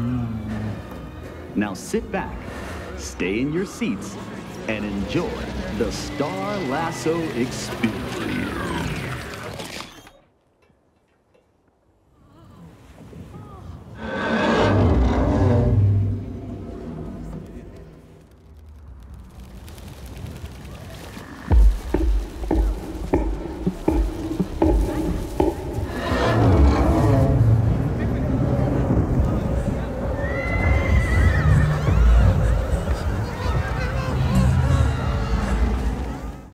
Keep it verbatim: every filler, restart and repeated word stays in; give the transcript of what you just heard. Mm. Now sit back, stay in your seats, and enjoy the Star Lasso Experience.